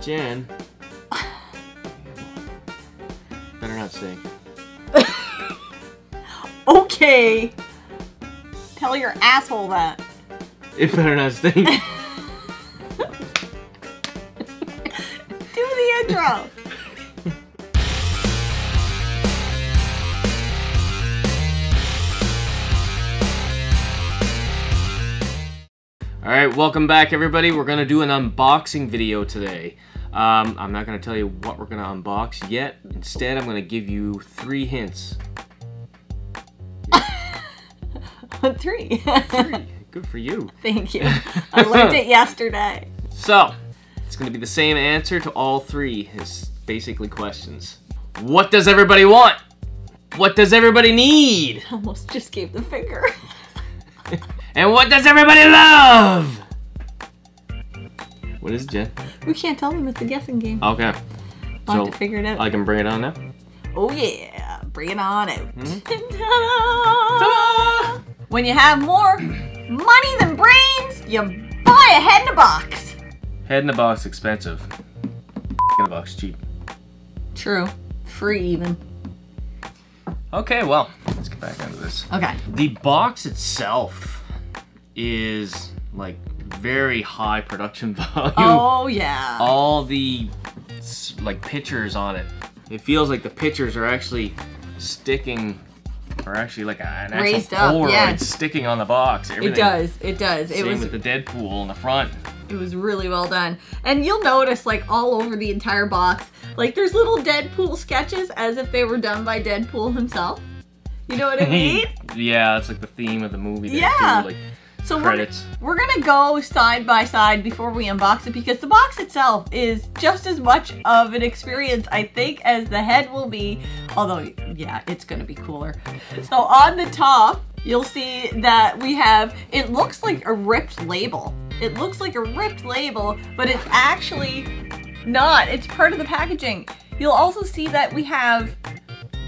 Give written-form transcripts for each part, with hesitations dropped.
Jen. Better not sing. Okay. Tell your asshole that. It better not sting. Do the intro. All right, welcome back, everybody. We're gonna do an unboxing video today. I'm not gonna tell you what we're gonna unbox yet. Instead, I'm gonna give you three hints. Three. Three. Good for you. Thank you. I learned it yesterday. So, it's gonna be the same answer to all three. It's basically questions. What does everybody want? What does everybody need? I almost just gave the finger. And what does everybody love? What is it, Jen? We can't tell them. It's a guessing game. Okay. I'll have to figure it out. I can bring it on now? Oh yeah, bring it on out. Ta-da! Ta-da! When you have more money than brains, you buy a head in a box. Head in a box expensive. In a box cheap. True. Free even. Okay, well, let's get back into this. Okay. The box itself is like very high production value. Oh yeah. All the like pictures on it. It feels like the pictures are actually sticking. Or actually like an raised actual Polaroid, yeah, sticking on the box. Everything. It does, it does. Same with the Deadpool on the front. It was really well done. And you'll notice like all over the entire box, like there's little Deadpool sketches as if they were done by Deadpool himself. You know what I mean? Yeah, it's like the theme of the movie. There, yeah. Too, like, so we're gonna go side by side before we unbox it because the box itself is just as much of an experience, I think, as the head will be. Although, yeah, it's gonna be cooler. So on the top, you'll see that we have, it looks like a ripped label. It looks like a ripped label, but it's actually not. It's part of the packaging. You'll also see that we have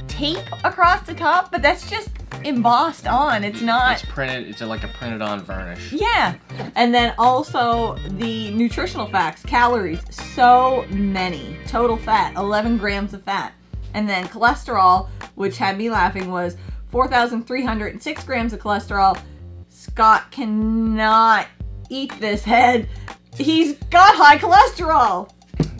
tape across the top, but that's just embossed on. It's not. It's printed. It's like a printed on varnish. Yeah. And then also the nutritional facts, calories, so many. Total fat, 11 grams of fat. And then cholesterol, which had me laughing, was 4,306 grams of cholesterol. Scott cannot eat this head. He's got high cholesterol.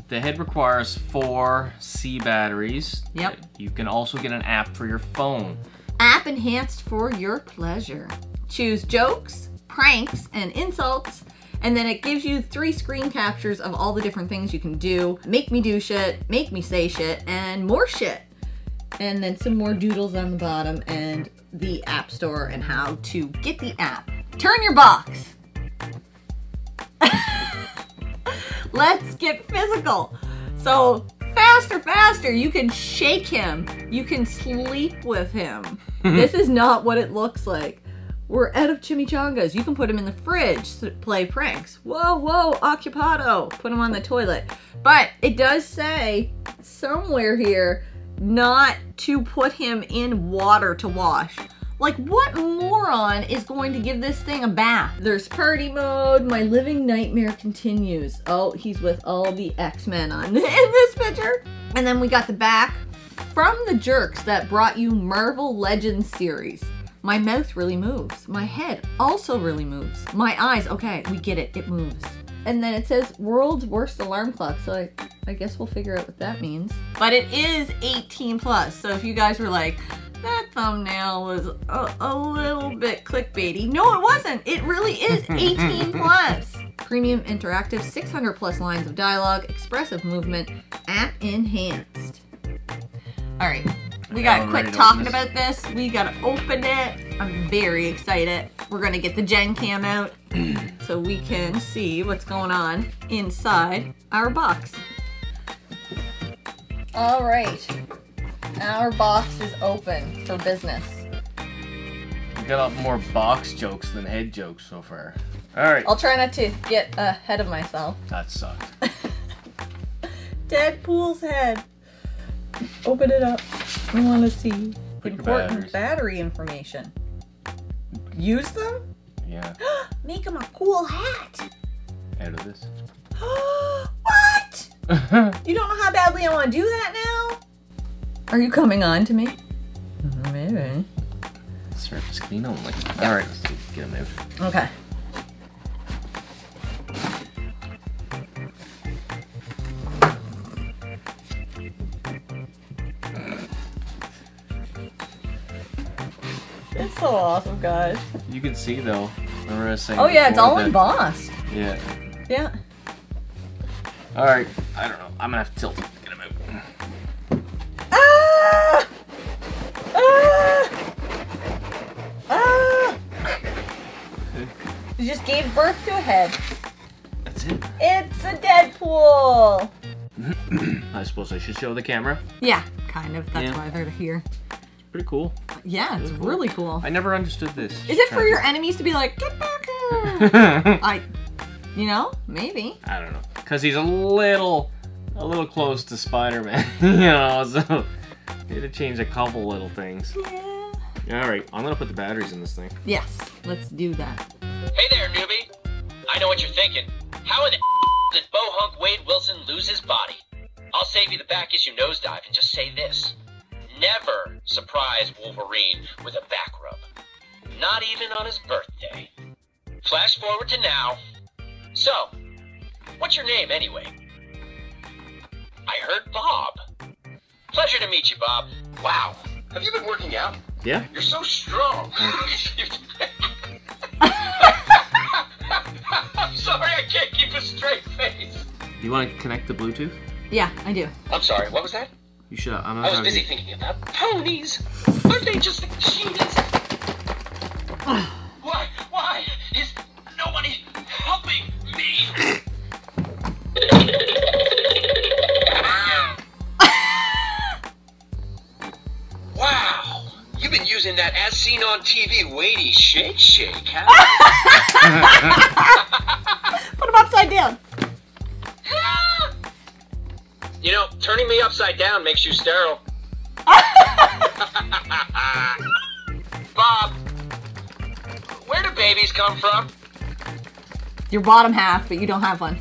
The head requires 4 C batteries. Yep. You can also get an app for your phone. App enhanced for your pleasure. Choose jokes, pranks, and insults. And then it gives you 3 screen captures of all the different things you can do. Make me do shit, make me say shit, and more shit. And then some more doodles on the bottom and the app store and how to get the app. Turn your box. Let's get physical. So faster, faster. You can shake him. You can sleep with him. This is not what it looks like. We're out of chimichangas. You can put him in the fridge to play pranks. Whoa, whoa, occupado. Put him on the toilet. But it does say somewhere here not to put him in water to wash. Like, what moron is going to give this thing a bath? There's party mode. My living nightmare continues. Oh, he's with all the X-Men in this picture. And then we got the back from the jerks that brought you Marvel Legends series. My mouth really moves. My head also really moves. My eyes, okay, we get it. It moves. And then it says world's worst alarm clock. So I guess we'll figure out what that means. But it is 18 plus. So if you guys were like, that thumbnail was a little bit clickbaity. No, it wasn't. It really is 18 plus. Premium interactive, 600 plus lines of dialogue, expressive movement, app enhanced. All right, we gotta quit talking about this. We gotta open it. I'm very excited. We're gonna get the Gen Cam out so we can see what's going on inside our box. All right. Our box is open for business. We got a lot more box jokes than head jokes so far. All right. I'll try not to get ahead of myself. That sucked. Deadpool's head. Open it up. I want to see important battery information. Use them? Yeah. Make him a cool hat. Out of this. You don't know how badly I want to do that now? Are you coming on to me? Maybe. Surface clean only. Yeah. Alright, let's get a move. Okay. It's so awesome, guys. You can see, though. Remember I was saying before, it's all embossed. Yeah. Yeah. Alright, I don't know. I'm gonna have to tilt it. Get him out. Ah! Ah! Ah! You just gave birth to a head. That's it. It's a Deadpool! I suppose I should show the camera. Yeah, kind of. That's why they're here. It's pretty cool. Yeah, it's really cool. I never understood this. Is it for your enemies to be like, get back here? You know, maybe. I don't know. Because he's a little close to Spider-Man, you know, so it had changed a couple little things. Yeah. All right, I'm going to put the batteries in this thing. Yes, let's do that. Hey there, newbie. I know what you're thinking. How in the did Bohunk Wade Wilson lose his body? I'll save you the back issue nosedive and just say this. Never surprise Wolverine with a back rub. Not even on his birthday. Flash forward to now. So, what's your name, anyway? I heard Bob. Pleasure to meet you, Bob. Wow. Have you been working out? Yeah. You're so strong. I'm sorry, I can't keep a straight face. Do you want to connect the Bluetooth? Yeah, I do. I'm sorry, what was that? You should. I was busy thinking about ponies. Aren't they just the cutest? Why? Why is nobody helping me? Wow, you've been using that as seen on TV weighty shake, huh? Put him upside down. You know, turning me upside down makes you sterile. Bob, where do babies come from? Your bottom half, but you don't have one.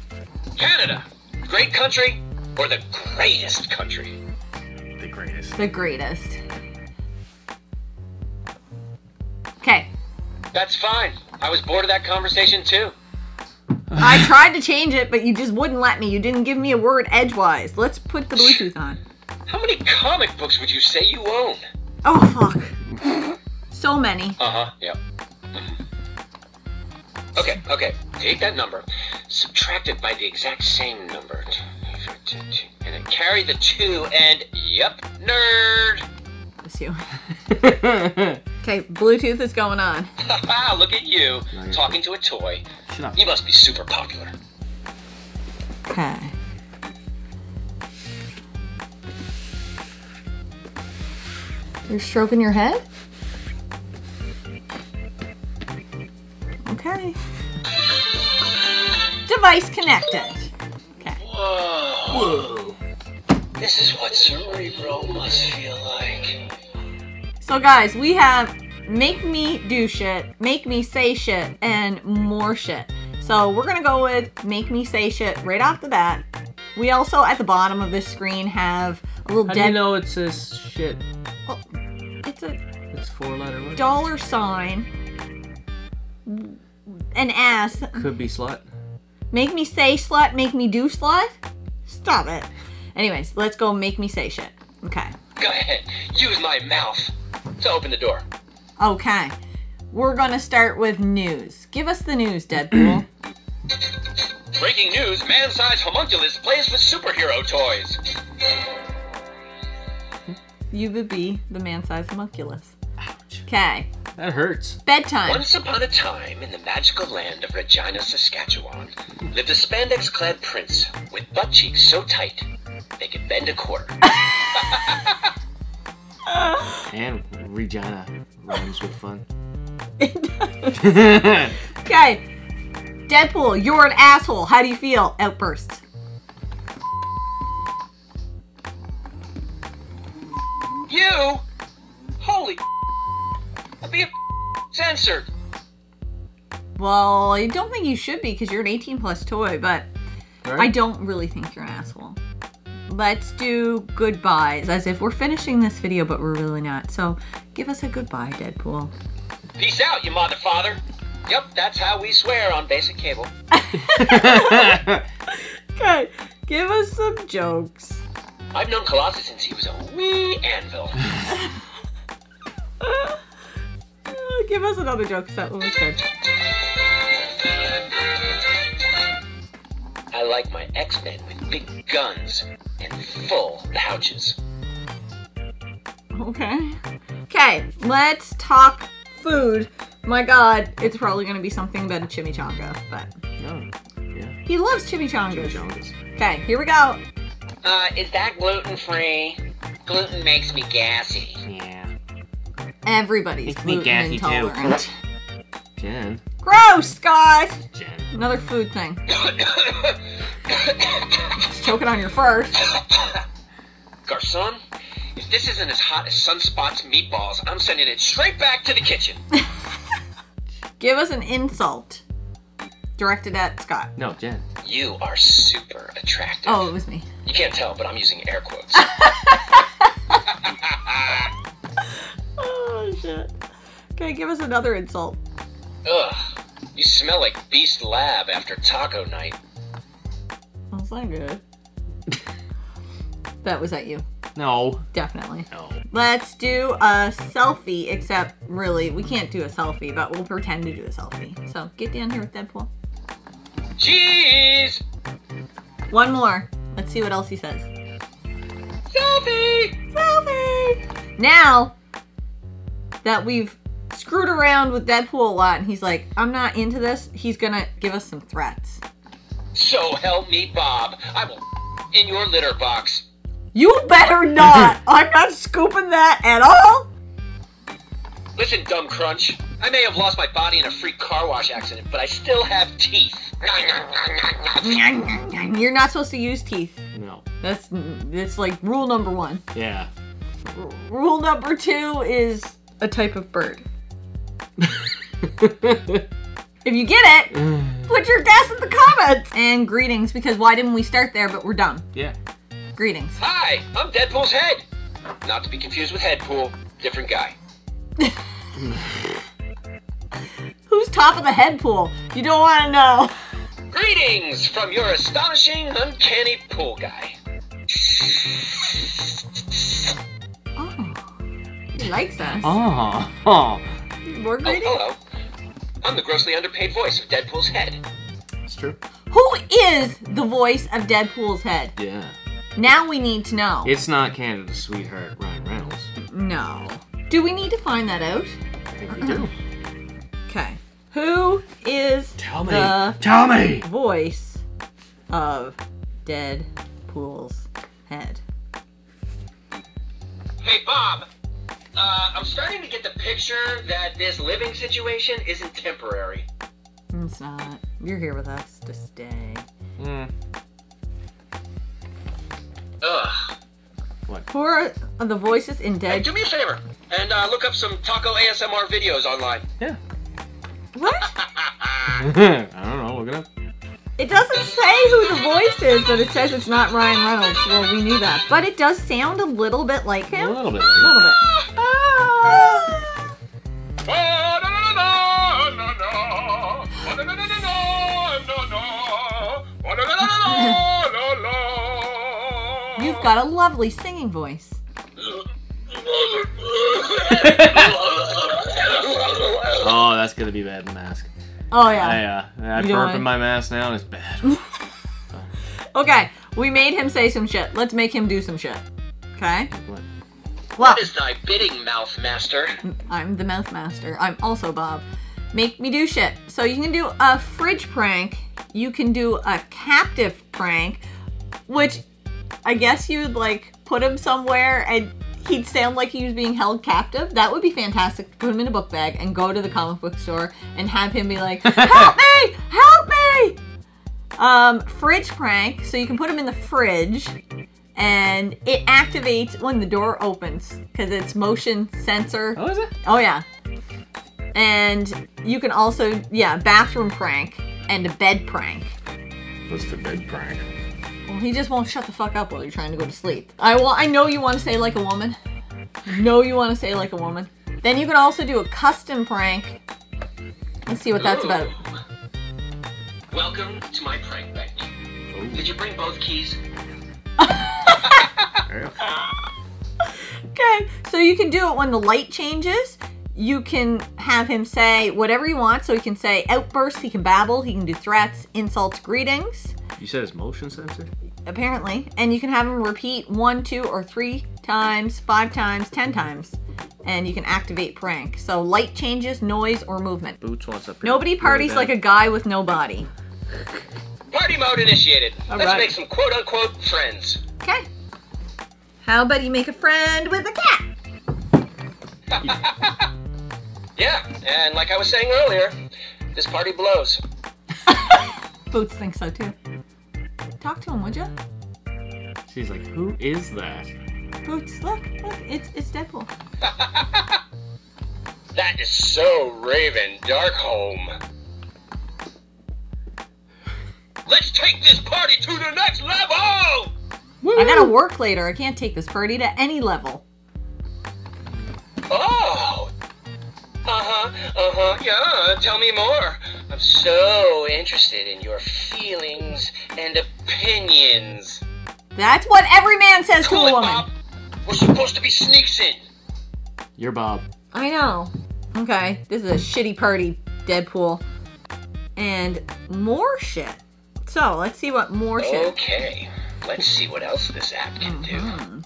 Canada, great country, or the greatest country? The greatest. The greatest. Okay. That's fine. I was bored of that conversation too. I tried to change it, but you just wouldn't let me. You didn't give me a word edgewise. Let's put the Bluetooth on. How many comic books would you say you own? Oh, fuck. So many. Uh-huh, yeah. Okay, okay. Take that number, subtract it by the exact same number, and then carry the 2, and yep, nerd! That's you. Okay, Bluetooth is going on. Haha, look at you, talking to a toy. Shut up. You must be super popular. Okay. You're stroking your head? Okay. Device connected. Okay. Whoa. Whoa. This is what Cerebro must feel like. So guys, we have make me do shit, make me say shit, and more shit. So we're gonna go with make me say shit right off the bat. We also at the bottom of this screen have a little. How do you know it says shit? Well, it's a. It's 4-letter word. $. An ass. Could be slut. Make me say slut, make me do slut? Stop it. Anyways, let's go make me say shit. Okay. Go ahead. Use my mouth to open the door. Okay. We're going to start with news. Give us the news, Deadpool. Breaking news, man-sized homunculus plays with superhero toys. You would be the man-sized homunculus. Ouch. Okay. That hurts. Bedtime. Once upon a time, in the magical land of Regina, Saskatchewan, lived a spandex-clad prince with butt cheeks so tight they could bend a quarter. And Regina rhymes with fun. It does. Okay. Deadpool, you're an asshole. How do you feel? Outburst. You? Holy... I'll be censored. Well, I don't think you should be because you're an 18+ toy, but All right. I don't really think you're an asshole. Let's do goodbyes, as if we're finishing this video, but we're really not. So give us a goodbye, Deadpool. Peace out, you motherfather. Yep, that's how we swear on basic cable. Okay, give us some jokes. I've known Colossus since he was a wee anvil. Give us another joke, because that one was good. I like my X-Men with big guns and full pouches. Okay. Okay, let's talk food. My God, it's probably going to be something but a chimichanga, but... Oh, yeah. He loves chimichangas. Okay, here we go. Is that gluten-free? Gluten makes me gassy. Yeah. Everybody's gluten intolerant. Jen. Gross, guys! Jen. Another food thing. Just choking on your fur. Garçon, if this isn't as hot as Sunspot's meatballs, I'm sending it straight back to the kitchen. Give us an insult. Directed at Scott. No, Jen. You are super attractive. Oh, it was me. You can't tell, but I'm using air quotes. Oh, shit. Okay, give us another insult. Ugh. You smell like Beast Lab after taco night. That's not good. That was at you. No. Definitely. No. Let's do a selfie, except really, we can't do a selfie, but we'll pretend to do a selfie. So get down here with Deadpool. Cheese! One more. Let's see what else he says. Selfie! Selfie! Now that we've screwed around with Deadpool a lot and he's like, I'm not into this, he's gonna give us some threats. So help me, Bob. I will in your litter box. You better not! I'm not scooping that at all! Listen, dumb crunch. I may have lost my body in a freak car wash accident, but I still have teeth. You're not supposed to use teeth. No. That's like rule number one. Yeah. Rule number two is a type of bird. If you get it, put your guess in the comments! And greetings, because why didn't we start there, but we're dumb. Yeah. Greetings. Hi, I'm Deadpool's head. Not to be confused with Headpool, different guy. Who's top of the Headpool? You don't want to know. Greetings from your astonishing, uncanny pool guy. Oh, he likes us. Oh, oh. More greetings? Oh, hello. I'm the grossly underpaid voice of Deadpool's head. It's true. Who is the voice of Deadpool's head? Yeah. Now we need to know. It's not Canada's sweetheart, Ryan Reynolds. No. Do we need to find that out? I think we do. Okay. Who is the voice of Deadpool's head? Hey, Bob. I'm starting to get the picture that this living situation isn't temporary. It's not. You're here with us to stay. Mm. Ugh. What? Who are the voices in Dead? Hey, do me a favor and look up some taco ASMR videos online. Yeah. What? I don't know. Look it up. It doesn't say who the voice is, but it says it's not Ryan Reynolds. Well, we knew that, but it does sound a little bit like him. A little bit. A little bit. You've got a lovely singing voice. Oh, that's gonna be bad in mask. Oh yeah. I burp in my mask now and it's bad. Okay, we made him say some shit. Let's make him do some shit. Okay. What is thy bidding, mouth master? I'm the mouth master. I'm also Bob. Make me do shit. So you can do a fridge prank. You can do a captive prank, which. I guess you'd like put him somewhere and he'd sound like he was being held captive. That would be fantastic to put him in a book bag and go to the comic book store and have him be like, help me, help me. Fridge prank. So you can put him in the fridge and it activates when the door opens because it's motion sensor. Oh, is it? Oh yeah. And you can also, yeah, bathroom prank and a bed prank. us to bed prank. Well, he just won't shut the fuck up while you're trying to go to sleep. I know you want to say like a woman. No, you want to say like a woman. Then you can also do a custom prank. Let's see what that's about. Welcome to my prank bank. Ooh. Did you bring both keys? Okay, so you can do it when the light changes. You can have him say whatever you want. So he can say outbursts, he can babble, he can do threats, insults, greetings. You said it's motion sensor? Apparently. And you can have him repeat 1, 2, or 3 times, 5 times, 10 times. And you can activate prank. So light changes, noise, or movement. Boots wants up here. Nobody parties like a guy with no body. Party mode initiated. Let's make some quote-unquote friends. Okay. How about you make a friend with a cat? Yeah, and like I was saying earlier, this party blows. Boots thinks so too. Talk to him, would you? She's like, who is that? Boots, look, it's Deadpool. That is so Raven Darkholm. Let's take this party to the next level! Woo! I gotta work later. I can't take this party to any level. Oh! Yeah, tell me more. I'm so interested in your feelings and opinions. That's what every man says to a woman. Bob. We're supposed to be sneaks in. You're Bob. I know. Okay, this is a shitty party, Deadpool. And more shit. So, let's see what more shit. Okay. Let's see what else this app can do.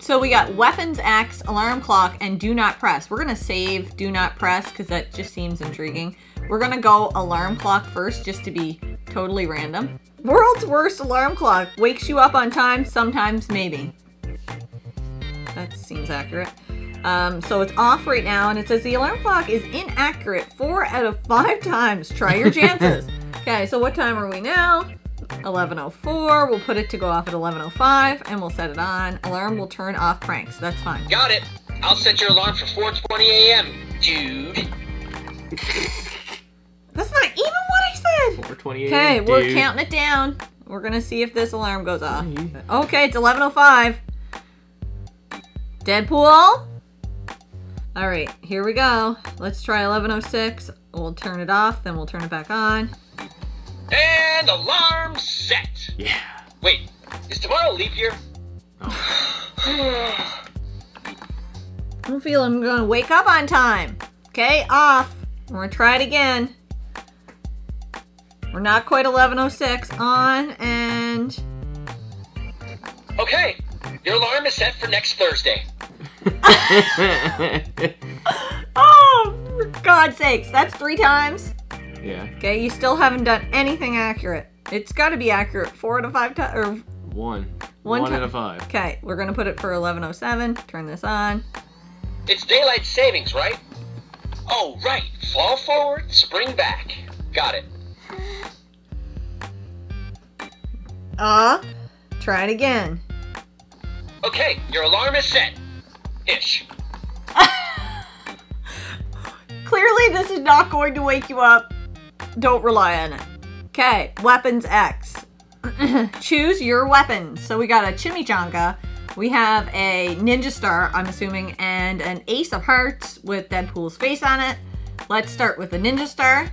So we got weapons, axe, alarm clock, and do not press. We're going to save do not press because that just seems intriguing. We're going to go alarm clock first just to be totally random. World's worst alarm clock. Wakes you up on time, sometimes maybe. That seems accurate. So it's off right now and it says the alarm clock is inaccurate 4 out of 5 times. Try your chances. Okay, so what time are we now? 11:04, we'll put it to go off at 11:05, and we'll set it on. Alarm will turn off pranks. That's fine. Got it. I'll set your alarm for 4:20 a.m., dude. That's not even what I said. 4:20 a.m., okay, we're counting it down. We're going to see if this alarm goes off. Okay, it's 11:05. Deadpool? All right, here we go. Let's try 11:06. We'll turn it off, then we'll turn it back on. And alarm set. Yeah. Wait, is tomorrow leap year? Oh. I don't feel I'm gonna wake up on time. Okay, off. We're gonna try it again. We're not quite 11:06. On and. Okay, your alarm is set for next Thursday. Oh, for God's sakes! That's 3 times. Yeah. Okay, you still haven't done anything accurate. It's got to be accurate 4 out of 5 times, or one out of 5. Okay, we're gonna put it for 11:07. Turn this on. It's daylight savings, right? Oh, right. Fall forward, spring back. Got it. Try it again. Okay, your alarm is set. Ish. Clearly, this is not going to wake you up. Don't rely on it. Okay, weapons X. Choose your weapons. So we got a chimichanga, we have a ninja star, I'm assuming, and an ace of hearts with Deadpool's face on it. Let's start with the ninja star.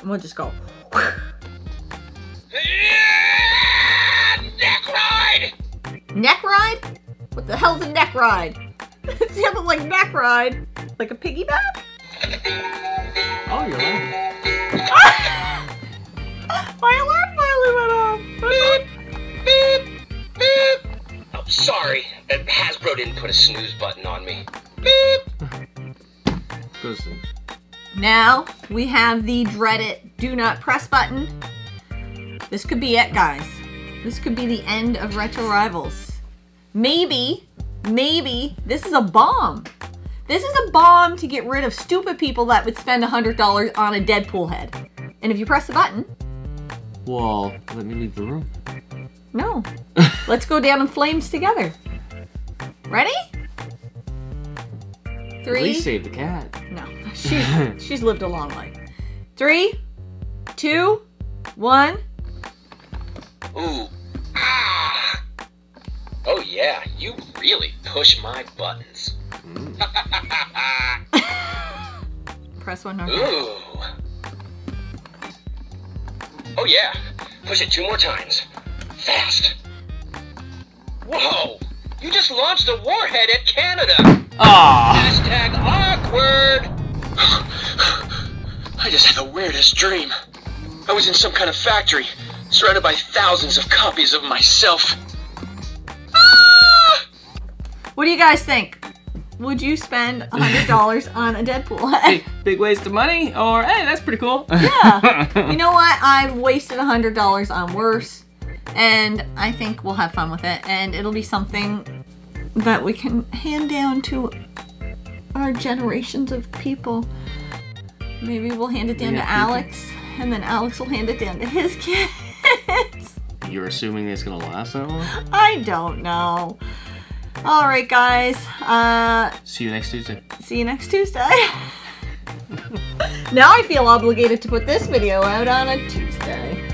And we'll just go. Neck ride! Neck ride? What the hell's a neck ride? It sounded like neck ride. Like a piggyback? Oh, you're right. My alarm finally went off. Beep, beep, beep. Oh, sorry. Hasbro didn't put a snooze button on me. Beep. Those things. Now we have the dreaded do not press button. This could be it, guys. This could be the end of Retro Rivals. Maybe this is a bomb. This is a bomb to get rid of stupid people that would spend $100 on a Deadpool head. And if you press the button... Well, let me leave the room. No. Let's go down in flames together. Ready? 3... Please save the cat. No. She's lived a long life. 3, 2, 1... Ooh. Ah. Oh yeah, you really push my buttons. Press one more time. Ooh. Oh yeah, push it 2 more times. Fast. Whoa! You just launched a warhead at Canada! Aww. Hashtag awkward! I just had the weirdest dream. I was in some kind of factory, surrounded by thousands of copies of myself. Ah! What do you guys think? Would you spend $100 on a Deadpool? Hey, big waste of money, or hey, that's pretty cool. Yeah. You know what? I've wasted $100 on worse. And I think we'll have fun with it, and it'll be something that we can hand down to our generations of people. Maybe we'll hand it down to Alex, and then Alex will hand it down to his kids. You're assuming it's gonna last that long? I don't know. All right, guys. See you next Tuesday. See you next Tuesday. Now I feel obligated to put this video out on a Tuesday.